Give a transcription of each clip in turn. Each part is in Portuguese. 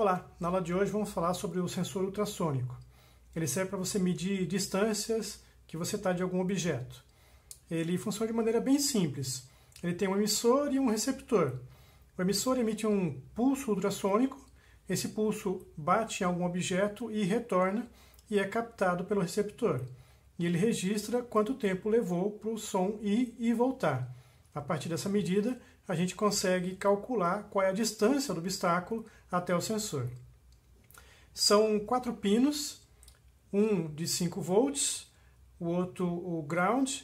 Olá, na aula de hoje vamos falar sobre o sensor ultrassônico. Ele serve para você medir distâncias que você está de algum objeto. Ele funciona de maneira bem simples. Ele tem um emissor e um receptor. O emissor emite um pulso ultrassônico, esse pulso bate em algum objeto e retorna e é captado pelo receptor. E ele registra quanto tempo levou para o som ir e voltar. A partir dessa medida, a gente consegue calcular qual é a distância do obstáculo até o sensor. São 4 pinos, um de 5 volts, o outro o ground,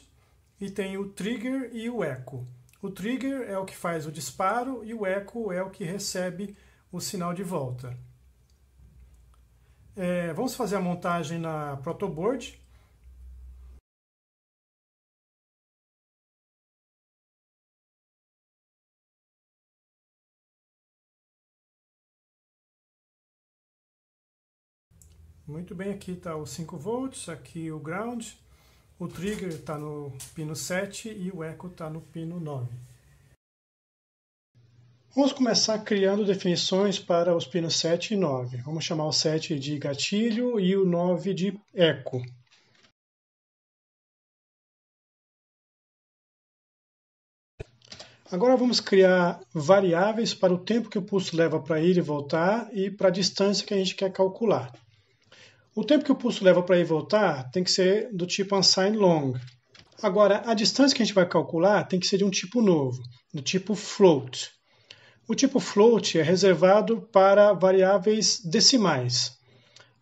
e tem o trigger e o eco. O trigger é o que faz o disparo e o eco é o que recebe o sinal de volta. Vamos fazer a montagem na protoboard. Muito bem, aqui está o 5 volts, aqui o ground, o trigger está no pino 7 e o eco está no pino 9. Vamos começar criando definições para os pinos 7 e 9. Vamos chamar o 7 de gatilho e o 9 de eco. Agora vamos criar variáveis para o tempo que o pulso leva para ir e voltar e para a distância que a gente quer calcular. O tempo que o pulso leva para ir e voltar tem que ser do tipo unsigned long. Agora, a distância que a gente vai calcular tem que ser de um tipo novo, do tipo float. O tipo float é reservado para variáveis decimais.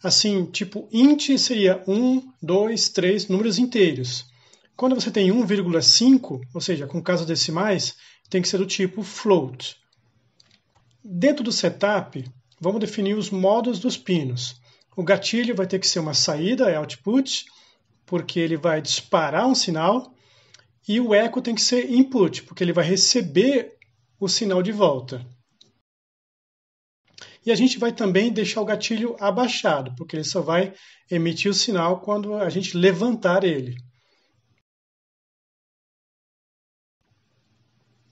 Assim, tipo int seria 1, 2, 3, números inteiros. Quando você tem 1,5, ou seja, com casas decimais, tem que ser do tipo float. Dentro do setup, vamos definir os modos dos pinos. O gatilho vai ter que ser uma saída, é output, porque ele vai disparar um sinal. E o eco tem que ser input, porque ele vai receber o sinal de volta. E a gente vai também deixar o gatilho abaixado, porque ele só vai emitir o sinal quando a gente levantar ele.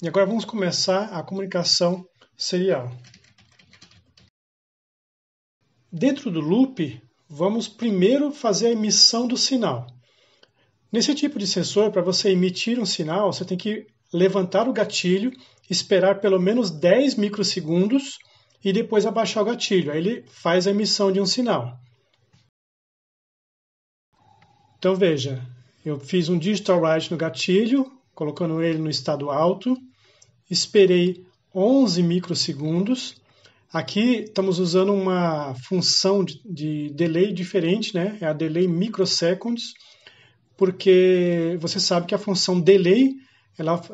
E agora vamos começar a comunicação serial. Dentro do loop, vamos primeiro fazer a emissão do sinal. Nesse tipo de sensor, para você emitir um sinal, você tem que levantar o gatilho, esperar pelo menos 10 microsegundos e depois abaixar o gatilho. Aí ele faz a emissão de um sinal. Então veja, eu fiz um digital write no gatilho, colocando ele no estado alto, esperei 11 microsegundos. Aqui estamos usando uma função de delay diferente, né? É a delayMicrosseconds, porque você sabe que a função delay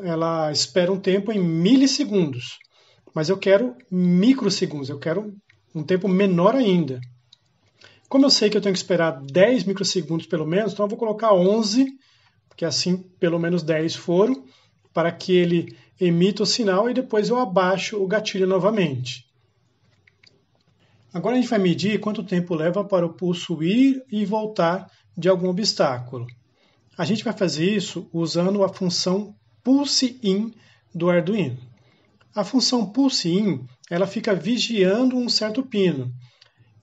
ela espera um tempo em milissegundos, mas eu quero microsegundos, eu quero um tempo menor ainda. Como eu sei que eu tenho que esperar 10 microsegundos pelo menos, então eu vou colocar 11, porque assim pelo menos 10 foram, para que ele emita o sinal e depois eu abaixo o gatilho novamente. Agora a gente vai medir quanto tempo leva para o pulso ir e voltar de algum obstáculo. A gente vai fazer isso usando a função PulseIn do Arduino. A função PulseIn, ela fica vigiando um certo pino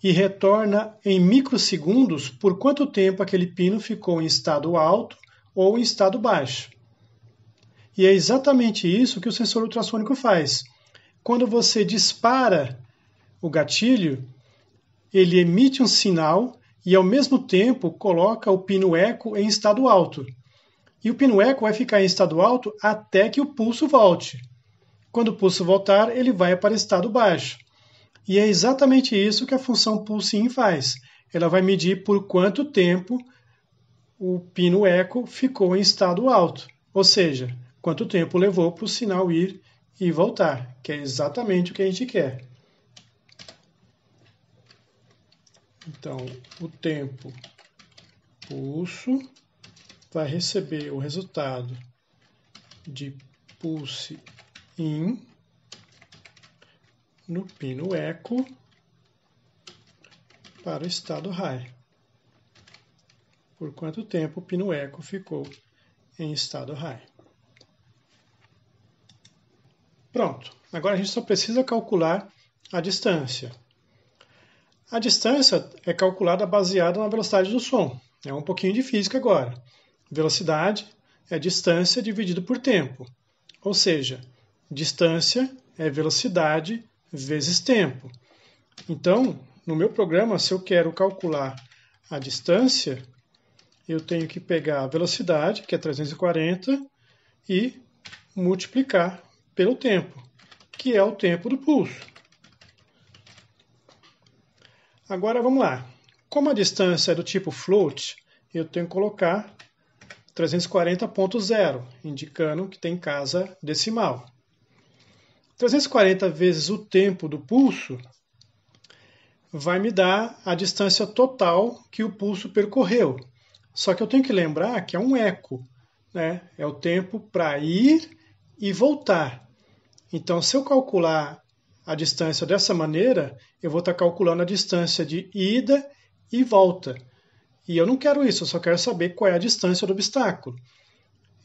e retorna em microsegundos por quanto tempo aquele pino ficou em estado alto ou em estado baixo. E é exatamente isso que o sensor ultrassônico faz. Quando você dispara o gatilho, ele emite um sinal e ao mesmo tempo coloca o pino eco em estado alto. E o pino eco vai ficar em estado alto até que o pulso volte. Quando o pulso voltar, ele vai para estado baixo. E é exatamente isso que a função PulseIn faz. Ela vai medir por quanto tempo o pino eco ficou em estado alto. Ou seja, quanto tempo levou para o sinal ir e voltar, que é exatamente o que a gente quer. Então, o tempo pulso vai receber o resultado de PulseIn no pino eco para o estado high. Por quanto tempo o pino eco ficou em estado high. Pronto, agora a gente só precisa calcular a distância. A distância é calculada baseada na velocidade do som. É um pouquinho de física agora. Velocidade é distância dividido por tempo. Ou seja, distância é velocidade vezes tempo. Então, no meu programa, se eu quero calcular a distância, eu tenho que pegar a velocidade, que é 340, e multiplicar pelo tempo, que é o tempo do pulso. Agora vamos lá. Como a distância é do tipo float, eu tenho que colocar 340.0, indicando que tem casa decimal. 340 vezes o tempo do pulso vai me dar a distância total que o pulso percorreu. Só que eu tenho que lembrar que é um eco, né? É o tempo para ir e voltar. Então, se eu calcular a distância dessa maneira, eu vou estar calculando a distância de ida e volta. E eu não quero isso, eu só quero saber qual é a distância do obstáculo.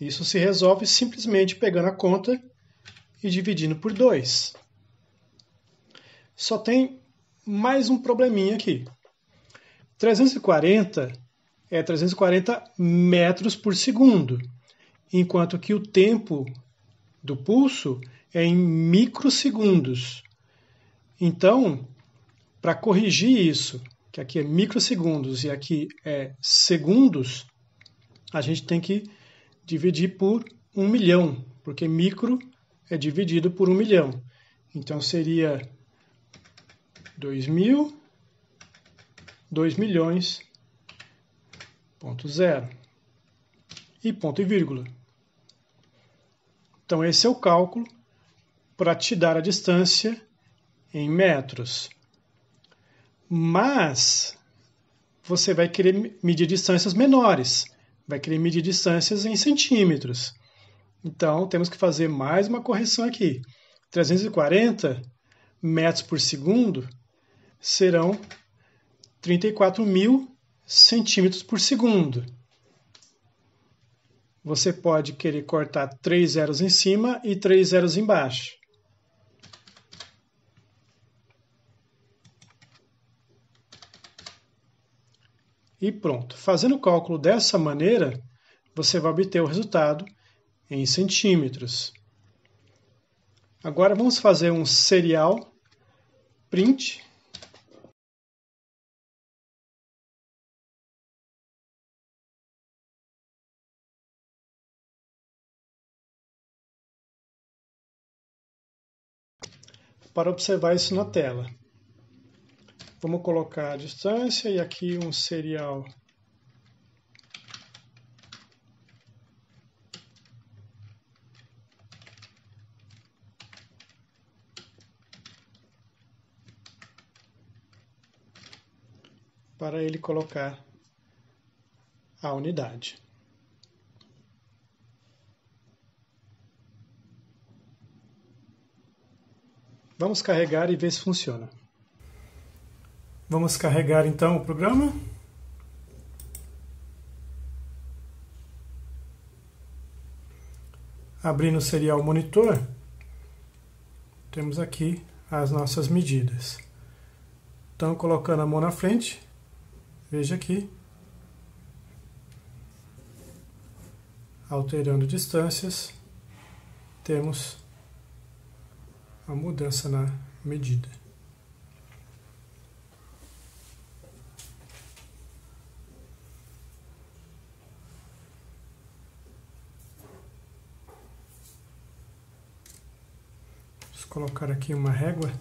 Isso se resolve simplesmente pegando a conta e dividindo por 2. Só tem mais um probleminha aqui. 340 é 340 metros por segundo, enquanto que o tempo do pulso é em microsegundos. Então, para corrigir isso, que aqui é microsegundos e aqui é segundos, a gente tem que dividir por 1 milhão, porque micro é dividido por 1 milhão. Então, seria 2.000.0 e ponto e vírgula. Então, esse é o cálculo para te dar a distância em metros. Mas você vai querer medir distâncias menores, vai querer medir distâncias em centímetros. Então, temos que fazer mais uma correção aqui. 340 metros por segundo serão 34.000 centímetros por segundo. Você pode querer cortar 3 zeros em cima e 3 zeros embaixo. E pronto. Fazendo o cálculo dessa maneira, você vai obter o resultado em centímetros. Agora vamos fazer um serial print. Para observar isso na tela. Vamos colocar a distância e aqui um serial para ele colocar a unidade. Vamos carregar e ver se funciona. Vamos carregar então o programa. Abrindo o serial monitor, temos aqui as nossas medidas. Então, colocando a mão na frente, veja aqui, alterando distâncias, temos a mudança na medida. Vamos colocar aqui uma régua.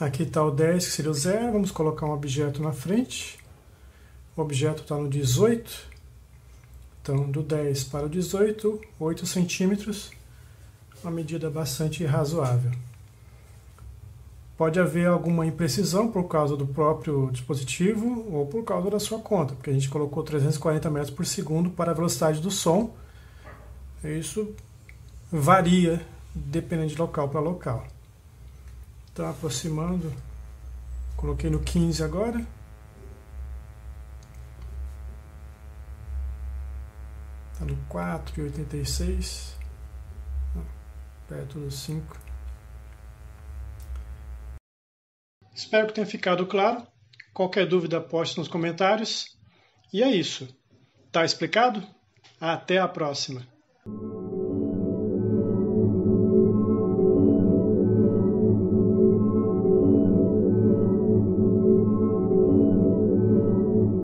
Aqui está o 10, que seria o 0. Vamos colocar um objeto na frente. O objeto está no 18. Então, do 10 para o 18, 8 centímetros. Uma medida bastante razoável. Pode haver alguma imprecisão por causa do próprio dispositivo ou por causa da sua conta, porque a gente colocou 340 metros por segundo para a velocidade do som. Isso varia dependendo de local para local. Então, aproximando, coloquei no 15 agora. Está no 4,86. Perto dos 5. Espero que tenha ficado claro. Qualquer dúvida, poste nos comentários. E é isso. Tá explicado? Até a próxima!